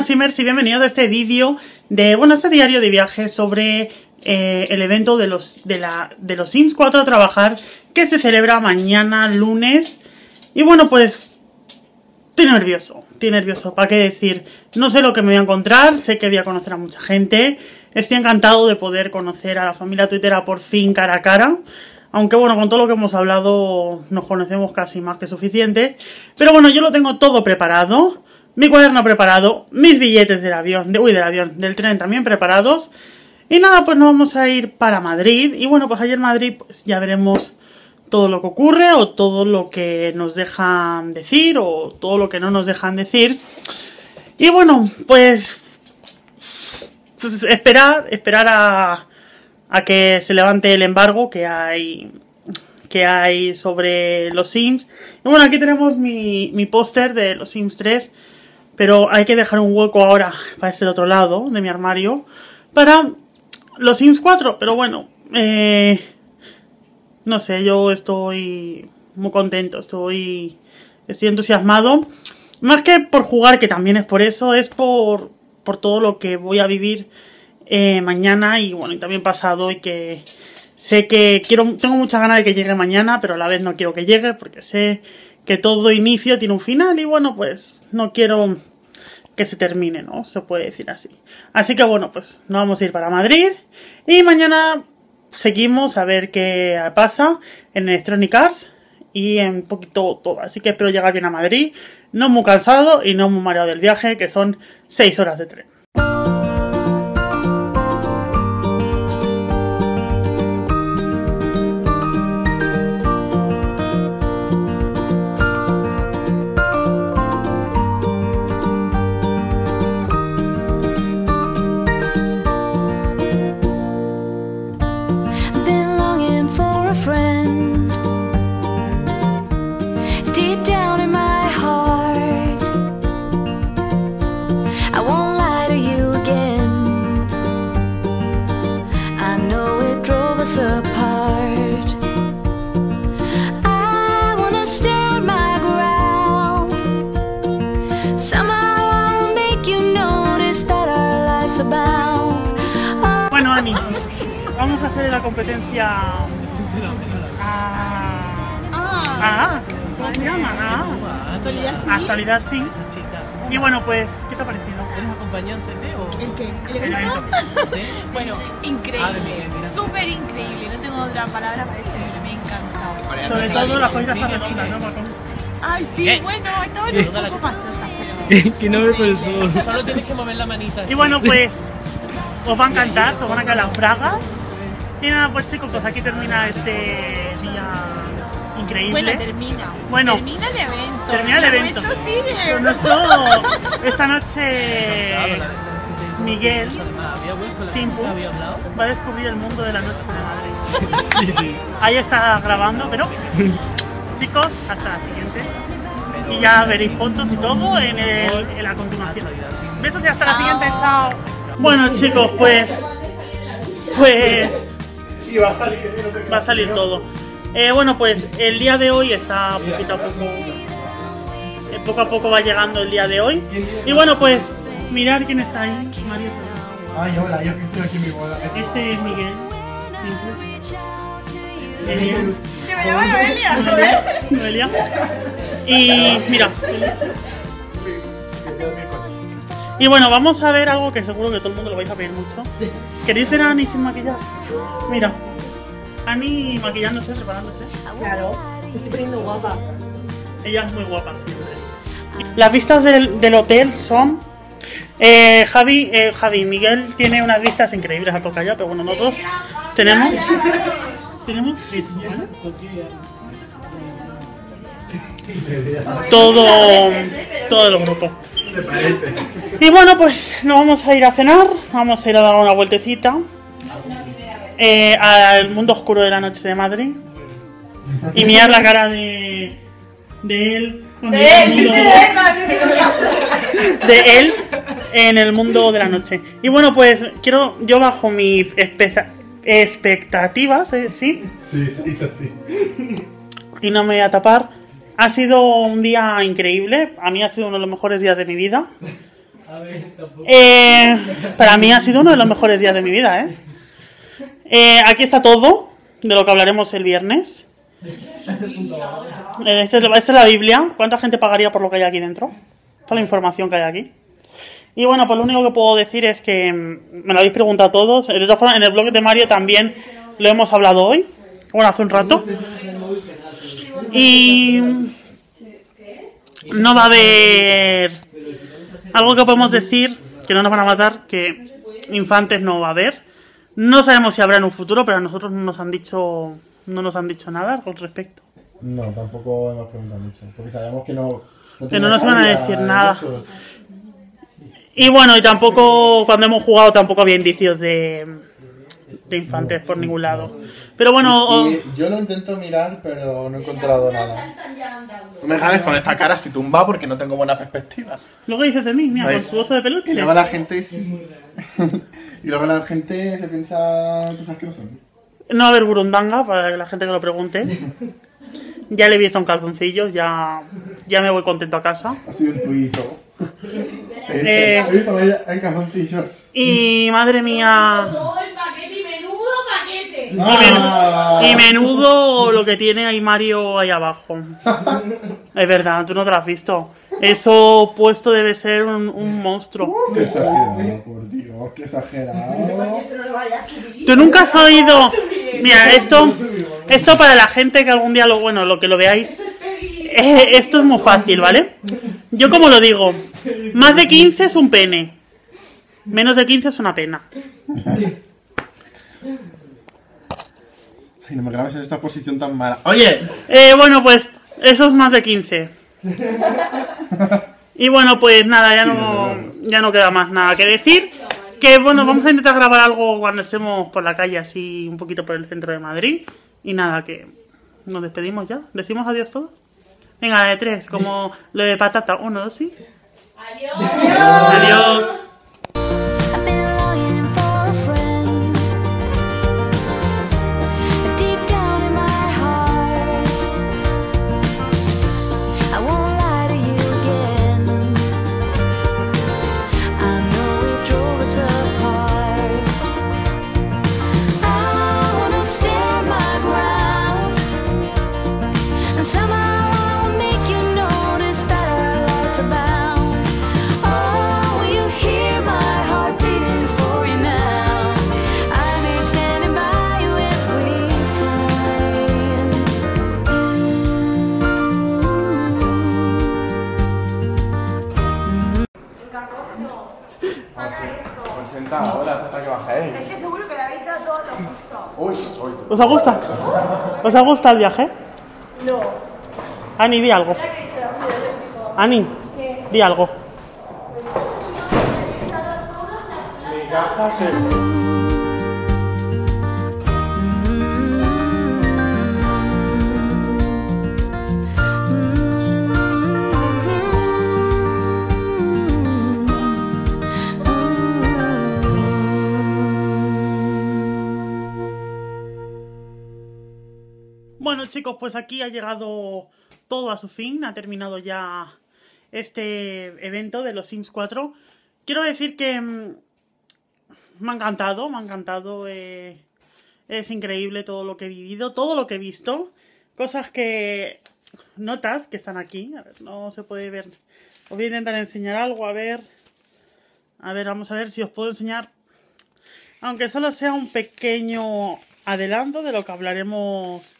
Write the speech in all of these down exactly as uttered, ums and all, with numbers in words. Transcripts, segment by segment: Buenas Simmers y bienvenidos a este vídeo de, bueno, este diario de viaje sobre eh, el evento de los, de, la, de los Sims cuatro a trabajar que se celebra mañana lunes. Y bueno, pues estoy nervioso, estoy nervioso, ¿para qué decir? No sé lo que me voy a encontrar, sé que voy a conocer a mucha gente. Estoy encantado de poder conocer a la familia tuitera por fin cara a cara. Aunque bueno, con todo lo que hemos hablado nos conocemos casi más que suficiente. Pero bueno, yo lo tengo todo preparado. Mi cuaderno preparado, mis billetes del avión, de, uy, del avión, del tren también preparados. Y nada, pues nos vamos a ir para Madrid. Y bueno, pues ayer en Madrid pues, ya veremos todo lo que ocurre o todo lo que nos dejan decir o todo lo que no nos dejan decir. Y bueno, pues, pues esperar, esperar a, a que se levante el embargo que hay... que hay sobre los Sims. Y bueno, aquí tenemos mi, mi póster de los Sims tres, pero hay que dejar un hueco ahora para este otro lado de mi armario para los Sims cuatro, pero bueno, eh, no sé, yo estoy muy contento, estoy, estoy entusiasmado, más que por jugar, que también es por eso, es por, por todo lo que voy a vivir eh, mañana y bueno, y también pasado, y que sé que quiero, tengo muchas ganas de que llegue mañana, pero a la vez no quiero que llegue porque sé que todo inicio tiene un final y bueno, pues no quiero que se termine, ¿no? Se puede decir así. Así que bueno, pues nos vamos a ir para Madrid y mañana seguimos a ver qué pasa en Electronic Arts y en poquito todo. Así que espero llegar bien a Madrid, no muy cansado y no muy mareado del viaje, que son seis horas de tren. Bueno, Ani, vamos a hacer la competencia a... Ah, ¿cómo se llama? Ah, actualidad sí. Actualidad sí. Y bueno, pues, ¿qué te ha parecido? ¿Eres acompañante de o...? ¿El qué? ¿El evento? Bueno, increíble, súper increíble, no tengo otra palabra para decirlo, me encanta. Sobre todo las cositas redondas, ¿no, Marcón? Ay, sí, bueno, estaban un poco pastosas, pero... Que no me pensó. Solo tienes que mover la manita. Y bueno, pues... Os va a encantar, os van a caer las fragas. Y nada, pues chicos, pues aquí termina este día increíble. Bueno, termina. Bueno, termina el evento. Termina el evento. Con nosotros, esta noche Miguel, Simpush, va a descubrir el mundo de la noche de Madrid. Ahí está grabando, pero chicos, hasta la siguiente. Y ya veréis fotos y todo en, el, en la continuación. Besos y hasta la siguiente. Chao. Bueno chicos, pues, pues y va a salir, va a salir todo. Eh, bueno, pues el día de hoy está poquito a poco, eh, poco a poco va llegando el día de hoy. Y bueno, pues mirad quién está ahí, Mario. Ay, hola, yo estoy aquí en mi boda. Este es Miguel. Miguel. Que me llama Noelia, ¿no ves? Noelia. Y mira. Y bueno, vamos a ver algo que seguro que todo el mundo lo vais a pedir mucho. ¿Queréis ver a Ani sin maquillar? Mira, Ani maquillándose, preparándose. Claro, me estoy poniendo guapa. Ella es muy guapa siempre. Las vistas del, del hotel son... Eh, Javi, eh, Javi, Miguel tiene unas vistas increíbles a Tocaya, pero bueno, nosotros tenemos... Tenemos eso, ¿vale? Todo, todo el grupo. Se parece. Y bueno, pues nos vamos a ir a cenar, vamos a ir a dar una vueltecita eh, al mundo oscuro de la noche de Madrid y mirar la cara de, de él de él, mundo, de él en el mundo de la noche. Y bueno, pues quiero, yo bajo mis expectativas, ¿eh? ¿Sí? Sí, sí, sí. Y no me voy a tapar. Ha sido un día increíble, a mí ha sido uno de los mejores días de mi vida. Eh, para mí ha sido uno de los mejores días de mi vida, ¿eh? Eh, aquí está todo, de lo que hablaremos el viernes. Esta es, este es la Biblia. ¿Cuánta gente pagaría por lo que hay aquí dentro? Toda la información que hay aquí. Y bueno, pues lo único que puedo decir es que me lo habéis preguntado todos. De todas formas, en el blog de Mario también lo hemos hablado hoy. Bueno, hace un rato. Y no va a haber... Algo que podemos decir, que no nos van a matar, que infantes no va a haber. No sabemos si habrá en un futuro, pero a nosotros no nos han dicho, no nos han dicho nada al respecto. No, tampoco nos preguntan mucho, porque sabemos que no... no que no nos van a decir nada. Eso. Y bueno, y tampoco, cuando hemos jugado, tampoco había indicios de, de infantes por ningún lado. Pero bueno... Y, y yo lo intento mirar, pero no he encontrado nada. No me jales con esta cara si tumba, porque no tengo buena perspectiva. Luego dices de mí, mira, ¿no? Con su oso de peluche. Y luego la gente... Sí. Y luego la gente se piensa cosas que no son. No va a haber burundanga, para la gente que lo pregunte. Ya le he visto un calzoncillo, ya, ya me voy contento a casa. Ha sido el tuito. Eh, he visto hay calzoncillos. Y madre mía... Todo el paquete y menudo paquete. Ah. Y, men y menudo lo que tiene ahí Mario ahí abajo. Es verdad, tú no te lo has visto. Eso puesto debe ser un, un monstruo. Qué exagerado, por Dios, qué exagerado. Tú nunca has oído... Mira, esto, esto para la gente que algún día lo bueno, lo que lo veáis, eh, esto es muy fácil, ¿vale? Yo como lo digo, más de quince es un pene, menos de quince es una pena. Ay, no me grabes en esta posición tan mala. Oye. Eh, bueno, pues eso es más de quince. Y bueno, pues nada, ya no, ya no queda más nada que decir. Que bueno, vamos a intentar grabar algo cuando estemos por la calle, así un poquito por el centro de Madrid. Y nada, que nos despedimos ya. ¿Decimos adiós todos? Venga, de tres, como lo de patata. Uno, dos, sí. Adiós. Adiós. Es que seguro que la habéis dado todos los pisos. ¿Os gusta? ¿Os ha gustado el viaje? No. Ani, di algo. Ani, di algo. Mi gafas que... Bueno chicos, pues aquí ha llegado todo a su fin, ha terminado ya este evento de los Sims cuatro. Quiero decir que mmm, me ha encantado, me ha encantado, eh, es increíble todo lo que he vivido, todo lo que he visto, cosas que notas que están aquí, a ver, no se puede ver, os voy a intentar enseñar algo, a ver, a ver, vamos a ver si os puedo enseñar, aunque solo sea un pequeño adelanto de lo que hablaremos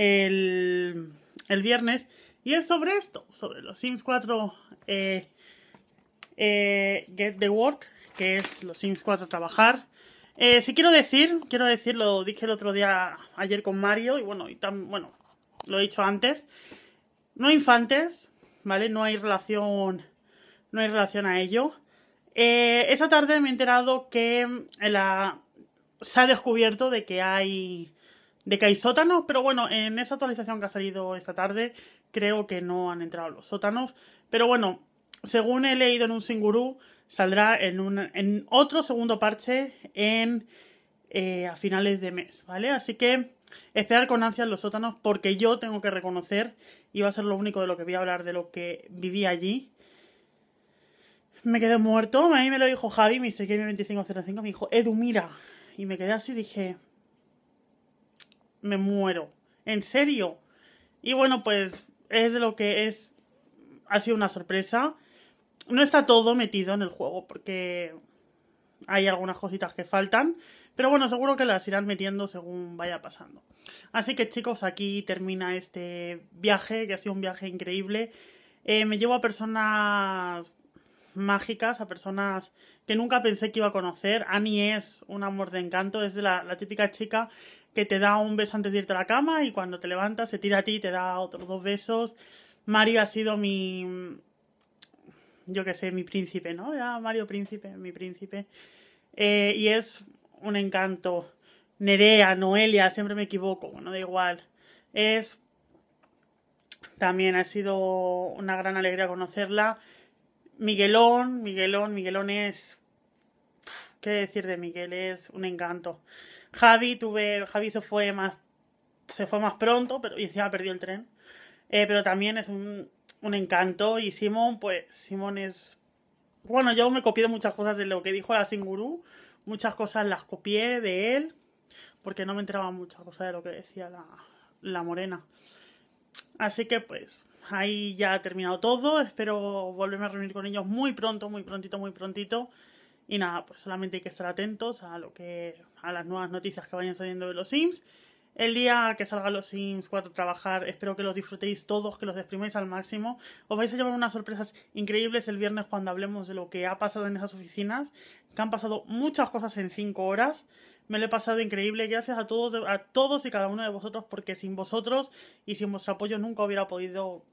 El, el viernes, y es sobre esto, sobre los Sims cuatro eh, eh, Get to Work, que es los Sims cuatro trabajar. Eh, si quiero decir, quiero decir, lo dije el otro día, ayer con Mario, y bueno, y tam, bueno, lo he dicho antes, no hay infantes, ¿vale? No hay relación, no hay relación a ello. Eh, esa tarde me he enterado que en la, se ha descubierto de que hay... de que hay sótanos, pero bueno, en esa actualización que ha salido esta tarde, creo que no han entrado los sótanos. Pero bueno, según he leído en un Singurú, saldrá en, un, en otro segundo parche en, eh, a finales de mes, ¿vale? Así que esperar con ansias los sótanos, porque yo tengo que reconocer, y va a ser lo único de lo que voy a hablar de lo que viví allí, Me quedé muerto. A mí me lo dijo Javi, Mister Game veinticinco cero cinco, me dijo, Edu, mira. Y me quedé así y dije, me muero. ¿En serio? Y bueno, pues es lo que es. Ha sido una sorpresa. No está todo metido en el juego porque hay algunas cositas que faltan. Pero bueno, seguro que las irán metiendo según vaya pasando. Así que chicos, aquí termina este viaje, que ha sido un viaje increíble. Eh, me llevo a personas mágicas, a personas que nunca pensé que iba a conocer. Annie es un amor de encanto, es de la, la típica chica que te da un beso antes de irte a la cama y cuando te levantas se tira a ti y te da otros dos besos. Mario ha sido mi... yo qué sé, mi príncipe, ¿no? Ya Mario príncipe, mi príncipe. Eh, y es un encanto. Nerea, Noelia, siempre me equivoco, bueno, da igual. Es... también ha sido una gran alegría conocerla. Miguelón, Miguelón, Miguelón es... ¿qué decir de Miguel? Es un encanto. Javi, tuve... Javi se fue más... se fue más pronto, pero encima perdió el tren. Eh, pero también es un... un encanto. Y Simón, pues Simón es... bueno, yo me copié de muchas cosas de lo que dijo la Singurú. Muchas cosas las copié de él, porque no me enteraba muchas cosas de lo que decía la, la morena. Así que pues ahí ya ha terminado todo. Espero volverme a reunir con ellos muy pronto, muy prontito, muy prontito. Y nada, pues solamente hay que estar atentos a lo que a las nuevas noticias que vayan saliendo de los Sims. El día que salga los Sims cuatro a trabajar, espero que los disfrutéis todos, que los exprimáis al máximo. Os vais a llevar unas sorpresas increíbles el viernes cuando hablemos de lo que ha pasado en esas oficinas, que han pasado muchas cosas en cinco horas. Me lo he pasado increíble. Gracias a todos, a todos y cada uno de vosotros, porque sin vosotros y sin vuestro apoyo nunca hubiera podido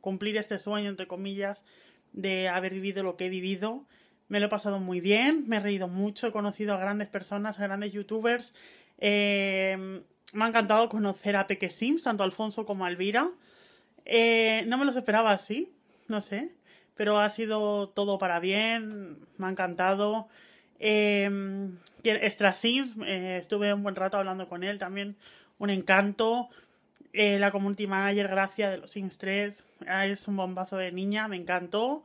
cumplir este sueño, entre comillas, de haber vivido lo que he vivido. Me lo he pasado muy bien, me he reído mucho, he conocido a grandes personas, a grandes youtubers. Eh... Me ha encantado conocer a Peque Sims, tanto a Alfonso como a Elvira. Eh, no me los esperaba así, no sé. Pero ha sido todo para bien, me ha encantado. Eh, Extra Sims, eh, estuve un buen rato hablando con él también, un encanto. Eh, la Community Manager, Gracia, de los Sims tres, es un bombazo de niña, me encantó.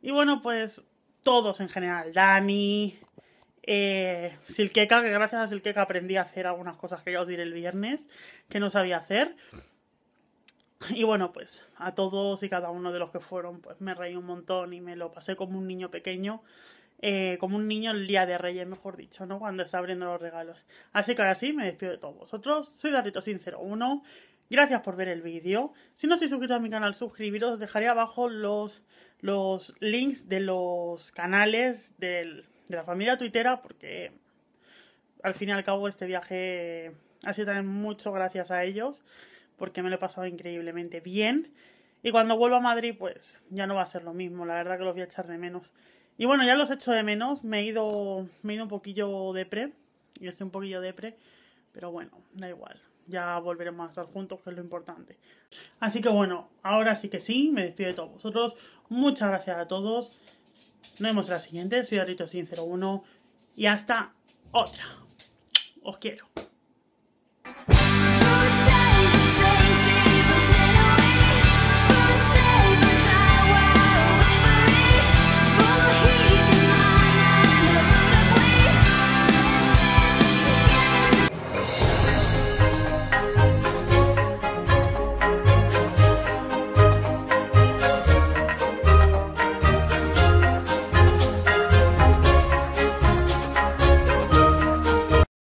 Y bueno, pues todos en general, Dani... Eh, Silkeka, que gracias a Silkeka aprendí a hacer algunas cosas que ya os diré el viernes que no sabía hacer. Y bueno, pues a todos y cada uno de los que fueron, pues me reí un montón y me lo pasé como un niño pequeño, eh, como un niño el día de Reyes, mejor dicho, ¿no? Cuando está abriendo los regalos. Así que ahora sí, me despido de todos vosotros. Soy Eduarditosims cero uno. Gracias por ver el vídeo. Si no estáis suscritos a mi canal, suscribiros. Os dejaré abajo los, los links de los canales del... de la familia tuitera, porque al fin y al cabo este viaje ha sido también mucho gracias a ellos, porque me lo he pasado increíblemente bien. Y cuando vuelva a Madrid, pues ya no va a ser lo mismo, la verdad que los voy a echar de menos. Y bueno, ya los echo de menos, me he ido, me he ido un poquillo depre, y estoy un poquillo depre, pero bueno, da igual, ya volveremos a estar juntos, que es lo importante. Así que bueno, ahora sí que sí, me despido de todos vosotros, muchas gracias a todos. Nos vemos en la siguiente. Soy Eduarditosims cero uno y hasta otra. Os quiero.